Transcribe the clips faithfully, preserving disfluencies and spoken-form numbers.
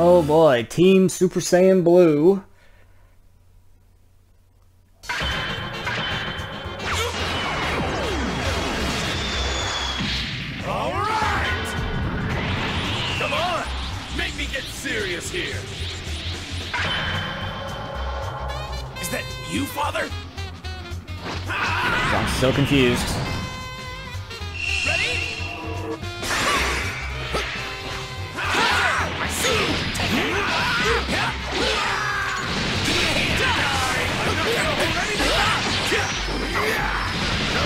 Oh boy, Team Super Saiyan Blue. Here. Is that you, Father? I'm so confused. Ready? Come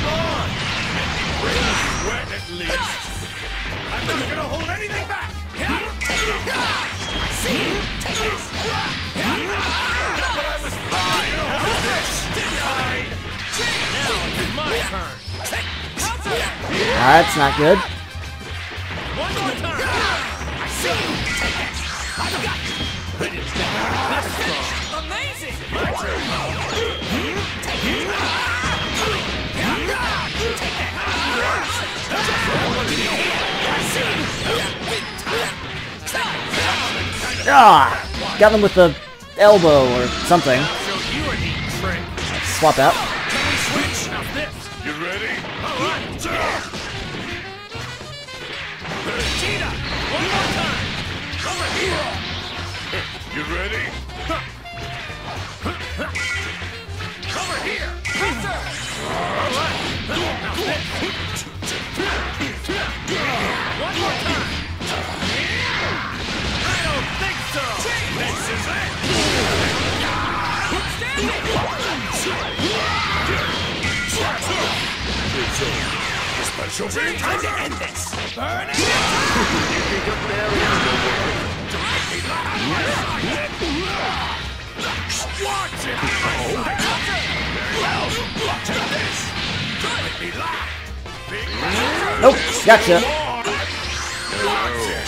on! Make me really sweat at least. I'm not gonna hold anything back! See you take it. That's what I was buying over this, didn't I? Now it's my turn. That's not good. One more time. I see you take it. I've got you. Put it down. That's strong. Amazing. My turn. Take it. Take it. That's what I wanted to hear. I see you. Ah! Got him with the elbow or something. Swap out. You ready? One more time. Over here. You ready? Over here. One more time. So, this is it! Special time to end this! Burn it! You think of barriers no way? Watch it! Well, take this! Nope, gotcha! Watch it!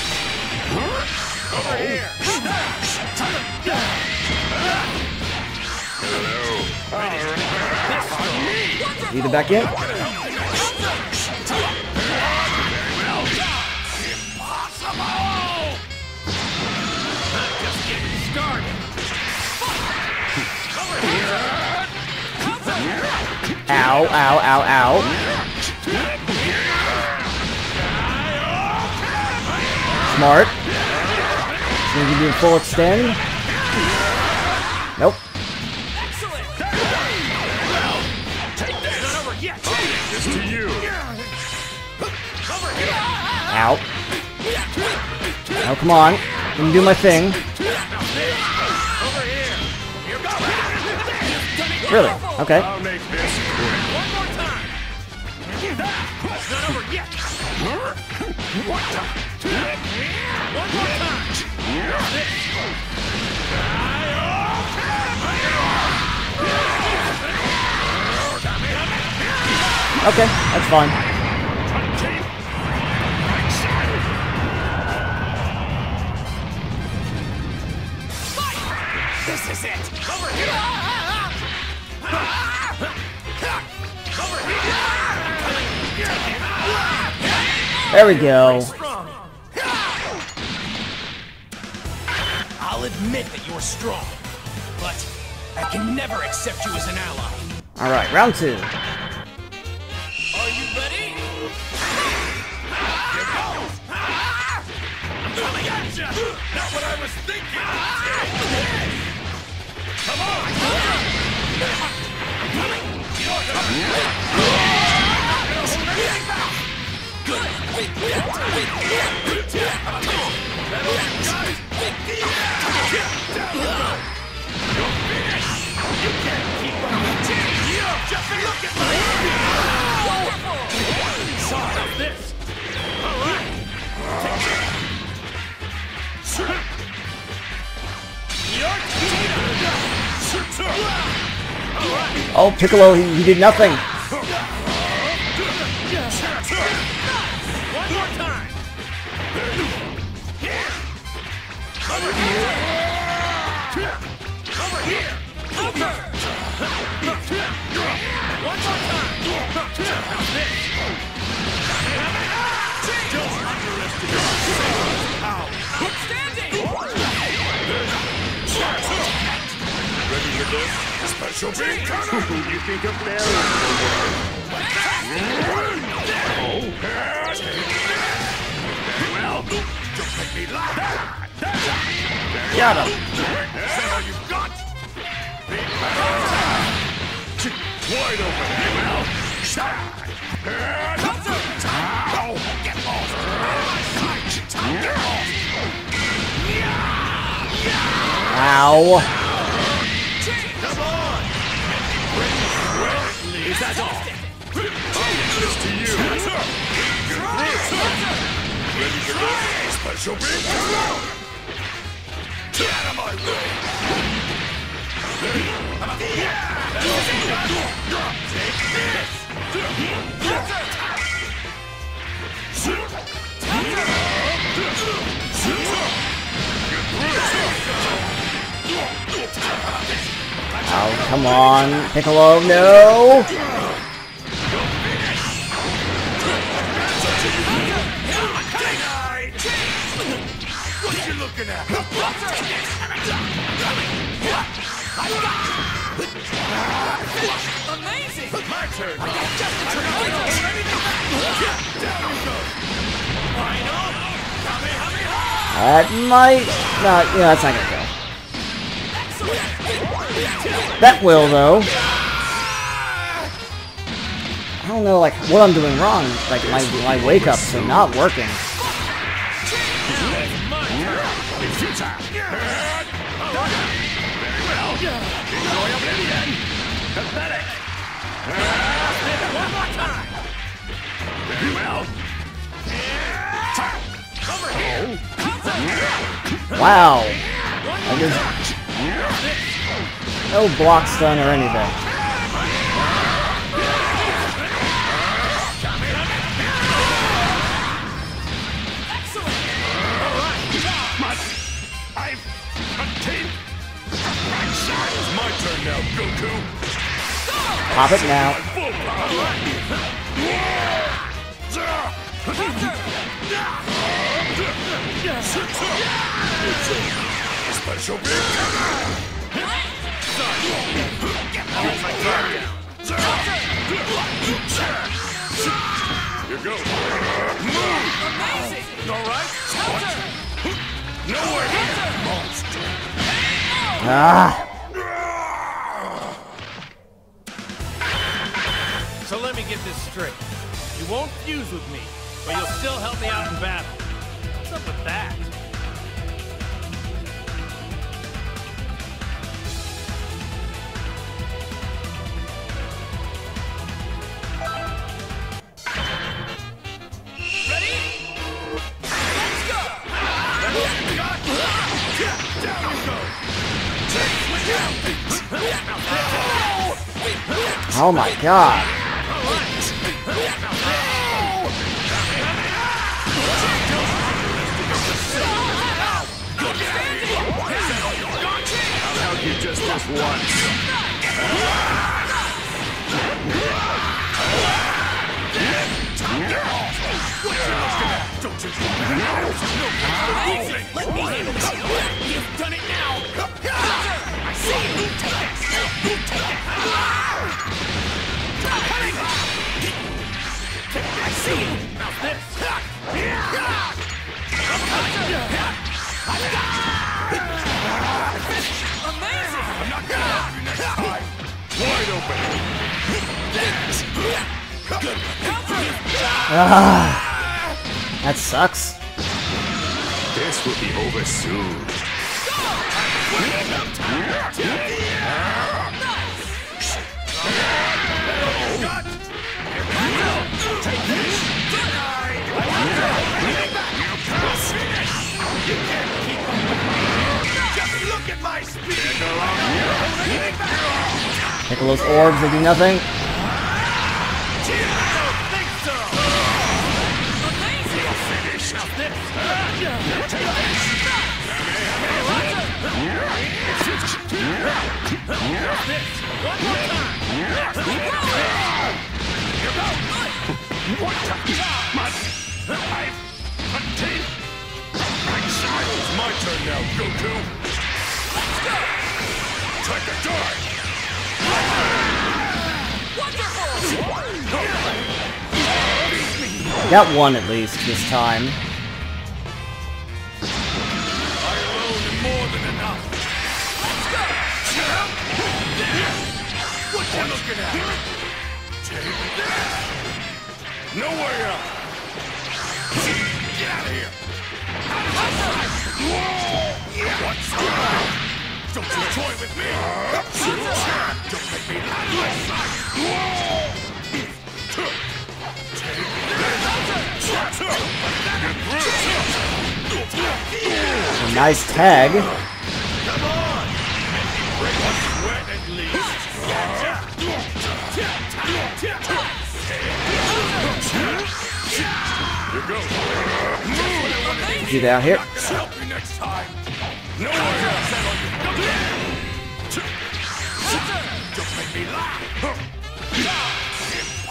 Over here! Either back in. Impossible! Just getting started. Over here. Ow! Ow! Ow! Ow! Smart. Gonna give you a full extend. Nope. To you. Ow. Oh, come on. Let me do my thing. Really? Okay. Okay, that's fine. This is it. Over here. Over here. There we go. I'll admit that you're strong, but I can never accept you as an ally. All right, round two. Not what I was thinking! Come on! Good! Your team. Oh, Piccolo, he, he did nothing. One more time. Over here. Over here. Over. One more time. Don't underestimate yourself. Outstanding! Special beam cutter! You think of fairies? Oh, well, don't make me laugh! Got him! Is that all you've got? Wide open! Well, shut up! Get off! Get off! Ow! Is that all? Oh, just to you. Ready to go? Special beam. Get out of my way. Take this. Oh, come on, Piccolo, no! Amazing! My turn! I got just the turn! That might not, yeah, that's not gonna go. That will, though. I don't know, like, what I'm doing wrong. Like, my, my wake-ups are not working. Wow. I just... No block stun or anything. I've contained. It's my turn now, Goku. Pop it now. Special big. You go. Move. Amazing. All right. No way. Monster. Ah. So let me get this straight. You won't fuse with me, but you'll still help me out in battle. What's up with that? Oh my god. You've done it now. I see you take it. I see you! Now let's talk! Amazing! I'm not gonna have you next time! Wide open! Good. Ah, that sucks. This will be over soon. Nice! Piccolo's orbs will do nothing. What the must I've contained? It's my turn now, Goku. Let's go! Take a dart! Got one at least this time. No way out! Get out of here! What's wrong? Don't you toy with me! Don't make me out of your sight! A nice tag. Come on! Bring us sweat at least! Get out here.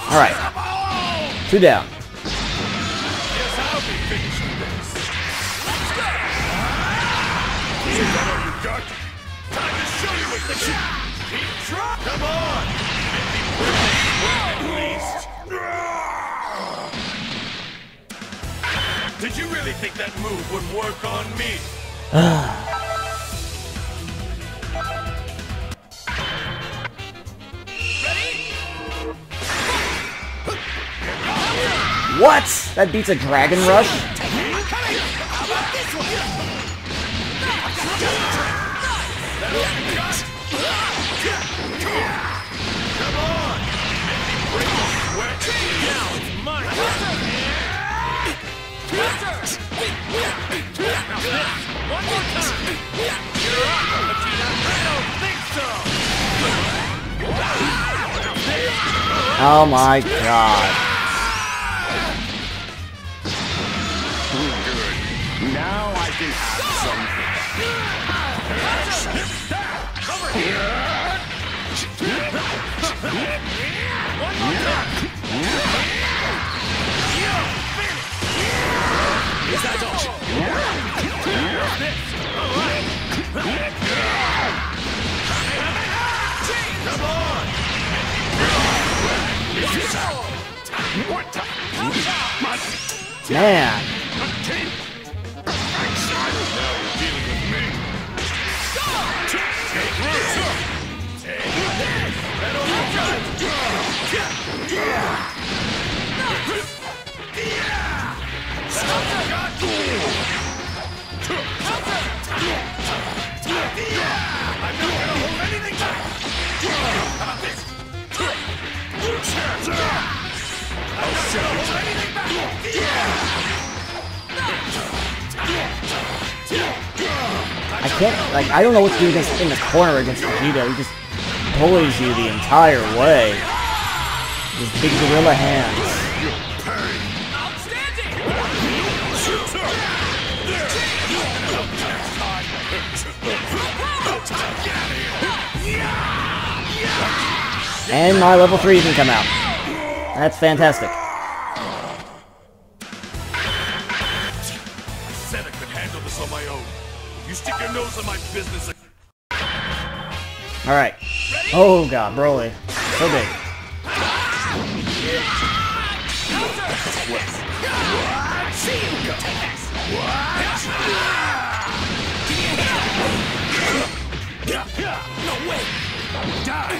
All right, two down. Come on. Did you really think that move would work on me? What? That beats a Dragon Rush? Oh my god. Good. Now I can Man. I can't, like, I don't know what to do against, in the corner against Vegeta. He just bullies you the entire way. His big gorilla hands. And my level three can come out. That's fantastic. Alright. Oh god, Broly. So big. No way! Die!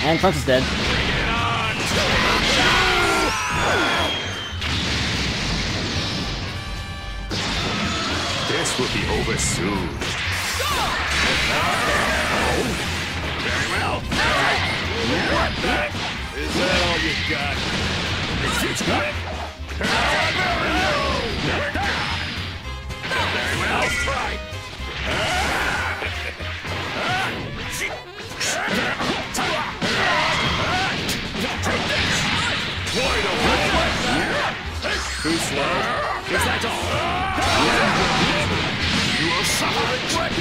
And Trunks is dead. This will be over soon. Very well. What the? Is that all you got? It's good. Very well. Nice try.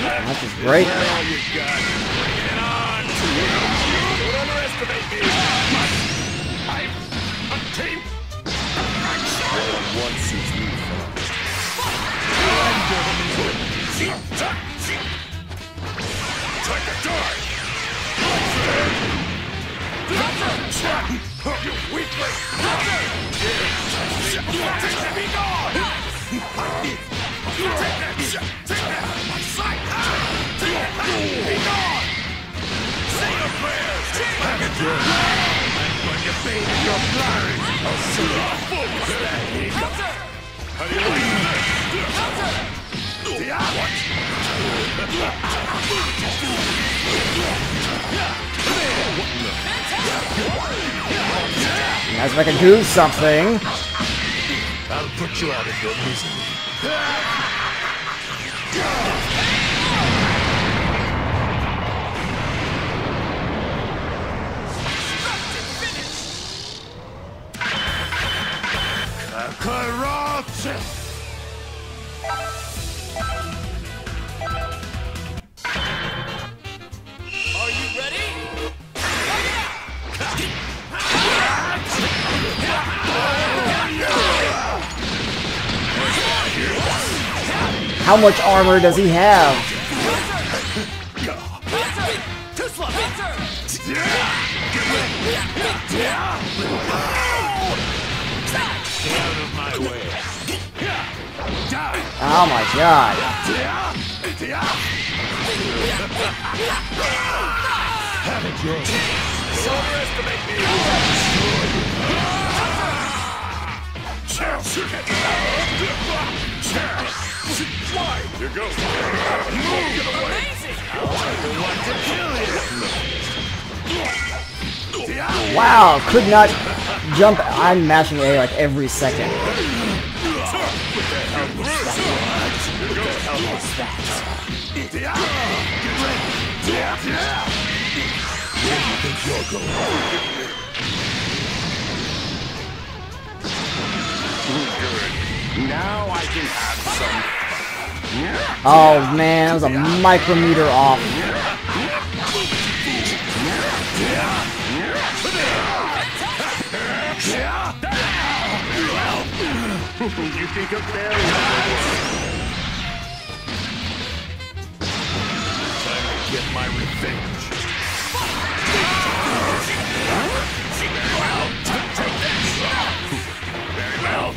That is great. As if I can do something. I'll put you out of your misery. Are you ready? How much armor does he have? Oh my god! Here goes. Wow, could not jump. I'm mashing A like every second. Now I can have some. Oh man, that was a micrometer off. You think of that? Get my revenge. Very well.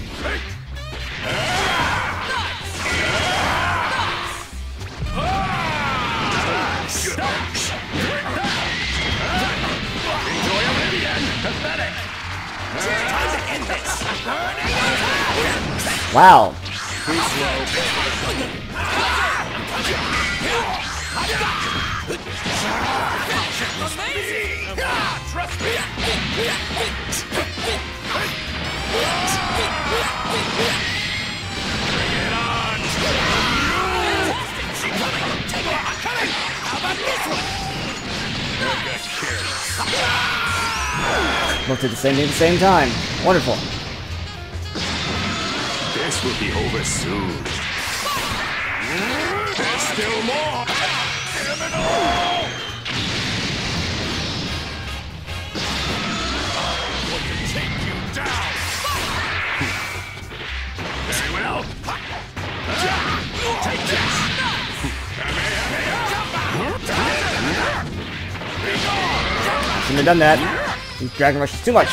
Wow. Both did the same thing at the same time. Wonderful. This will be over soon. There's still more. I want to take you down. Very well. Take this. Shouldn't have done that. Dragon Rush is too much.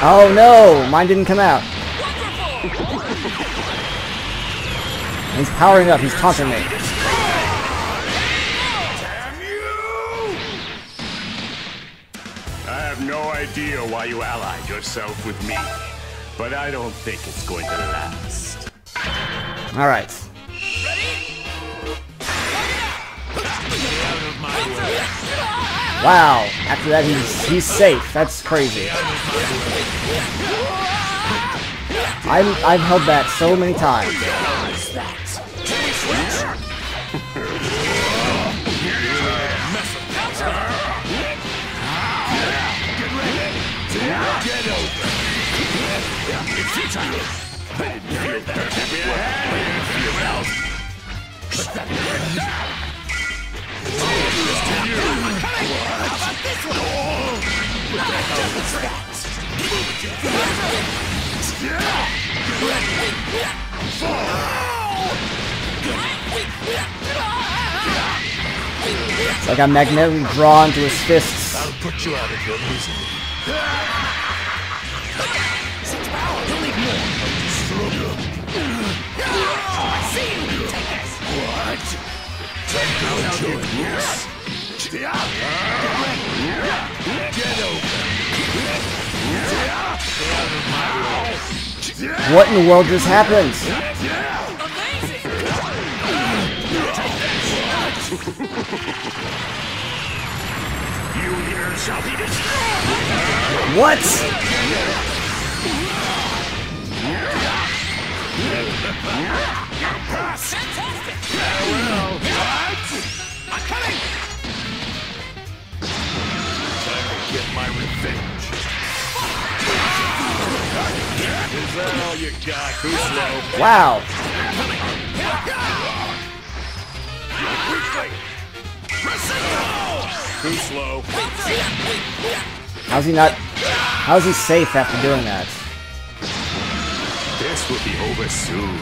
Oh no, mine didn't come out. He's powering up, he's taunting me. Idea why you allied yourself with me, but I don't think it's going to last. All right. Wow. After that, he's he's safe. That's crazy. I'm I've held that so many times. It's like I'm magnetically drawn to his fists. I'll put you out of your misery. Look out! Such power! You'll need more. I'll destroy you. I see you! Take this! What? Take out your rules. Get over. What in the world just happened? What? Get my revenge. Is that all you got, Kuslow? Wow. Kuslow. How's he not? How's he safe after doing that? This will be over soon.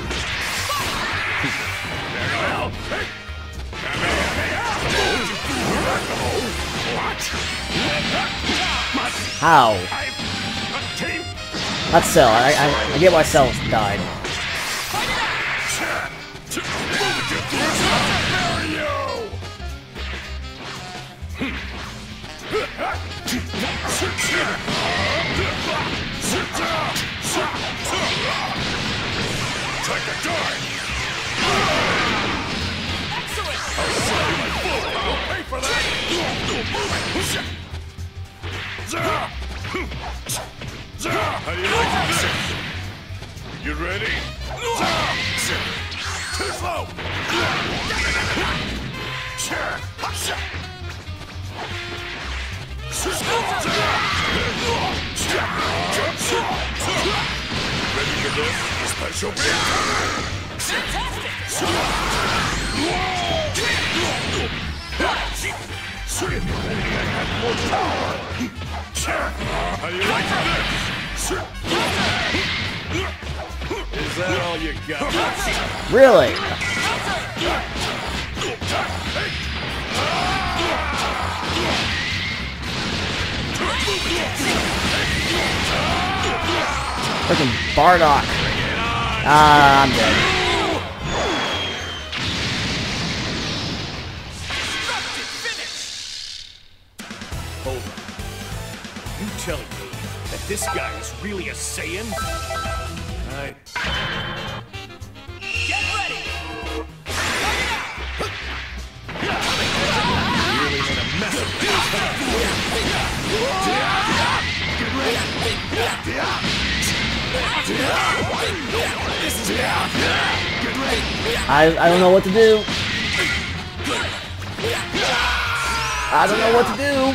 How? That's Cell. I, I I get why Cell died. You ready? Too slow. Ready for this? Special Is that all you got? Really? Freaking Bardock. Ah, I'm dead. Telling me that this guy is really a Saiyan? I... Get ready! Really gonna mess up this guy. I I don't know what to do. I don't know what to do.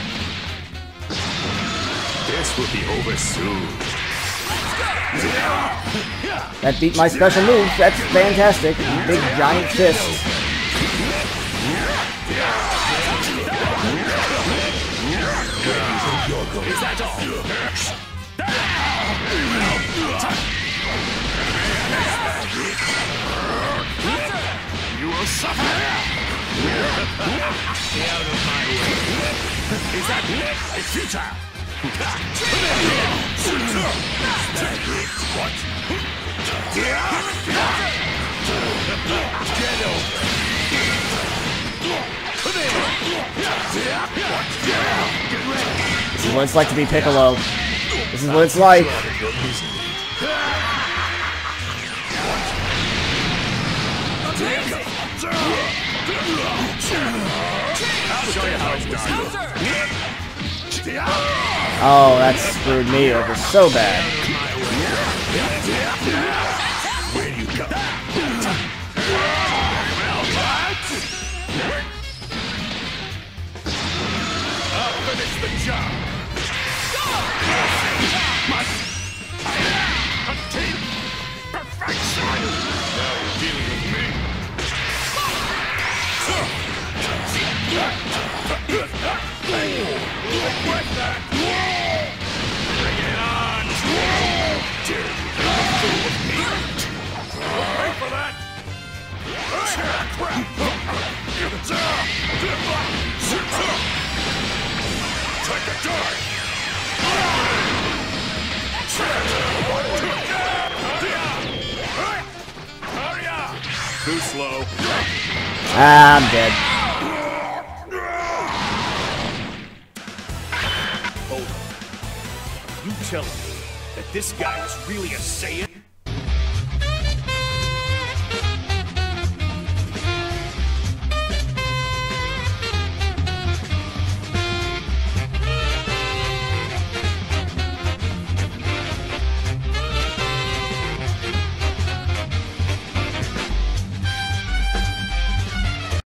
This will be over soon. That beat my special move. That's fantastic. Big giant fist. Is that all? You will suffer. Get out of my way. Is that futile? This is what it's like to be Piccolo. This is what it's like. I'll show you how it's done. Oh, that screwed me over so bad. Take a dive! Kuslow. Ah, I'm dead. Hold on. You telling me that this guy is really a Saiyan?